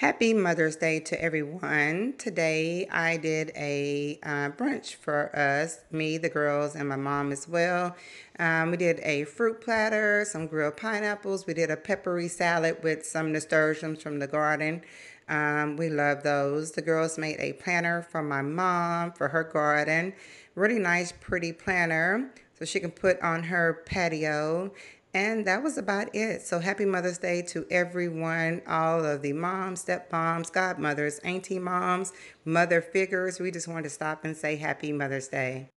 Happy Mother's Day to everyone. Today I did a brunch for us, me, the girls, and my mom as well. We did a fruit platter, some grilled pineapples. We did a peppery salad with some nasturtiums from the garden. We love those. The girls made a planter for my mom for her garden. Really nice, pretty planter so she can put on her patio. And that was about it. So happy Mother's Day to everyone, all of the moms, stepmoms, godmothers, auntie moms, mother figures. We just wanted to stop and say happy Mother's Day.